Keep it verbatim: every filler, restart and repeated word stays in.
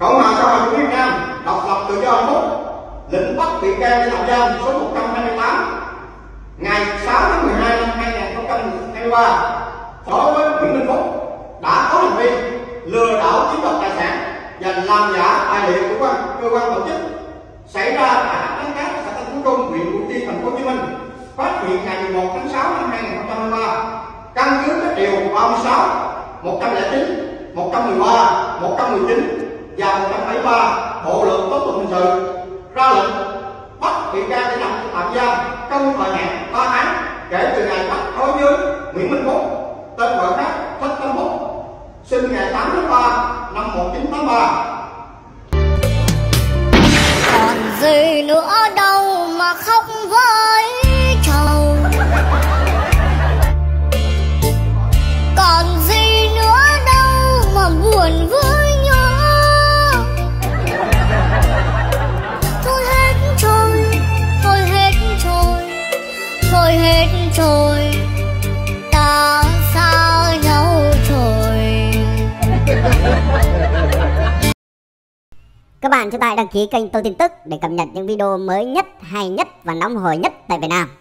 Cộng hòa xã hội chủ nghĩa Việt Nam độc lập tự do hạnh phúc, lệnh bắt bị can để tạm giam số một trăm hai mươi tám ngày sáu tháng mười hai năm hai nghìn không trăm hai mươi ba đối với Nguyễn Minh Phúc đã có hành vi lừa đảo chiếm đoạt tài sản và làm giả tài liệu của cơ quan tổ chức xảy ra tại Tân Cát, xã Tân Phú Trung, huyện Củ Chi, Thành phố Hồ Chí Minh, phát hiện ngày mười một tháng sáu năm hai nghìn không trăm hai mươi ba, căn cứ các điều ba mươi sáu, một trăm lẻ chín, một trăm mười ba, một trăm mười chín và một trăm bảy mươi ba Bộ luật Tố tụng hình sự ra lệnh bắt bị can để tạm giam trong thời hạn ba tháng kể từ ngày bắt đối với Nguyễn Minh Phúc, tên gọi khác Thạch Minh Phú, sinh ngày tám tháng ba năm một nghìn chín trăm tám mươi ba. Còn gì nữa đâu mà khóc với chồng, còn gì nữa đâu mà buồn với nhau. Thôi hết rồi, thôi hết rồi, thôi hết rồi, ta xa nhau rồi. Các bạn chúng ta hãy đăng ký kênh Tô Tin Tức để cập nhật những video mới nhất, hay nhất và nóng hổi nhất tại Việt Nam.